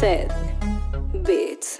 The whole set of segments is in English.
Zeth Beatz.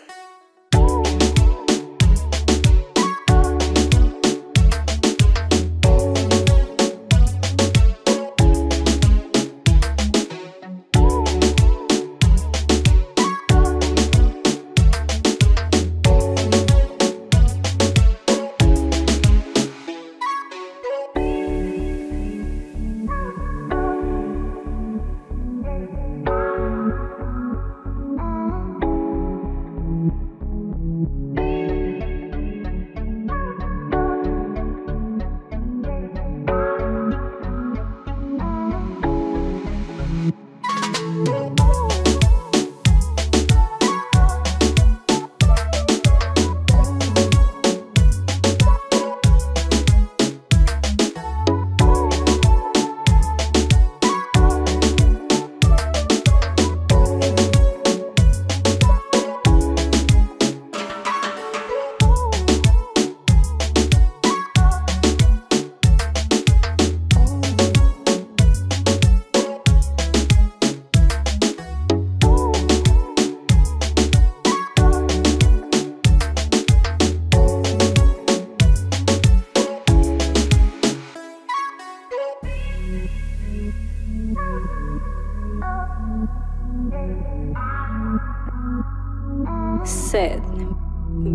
Zeth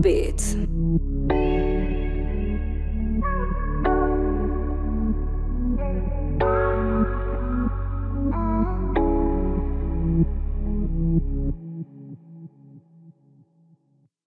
Beatz.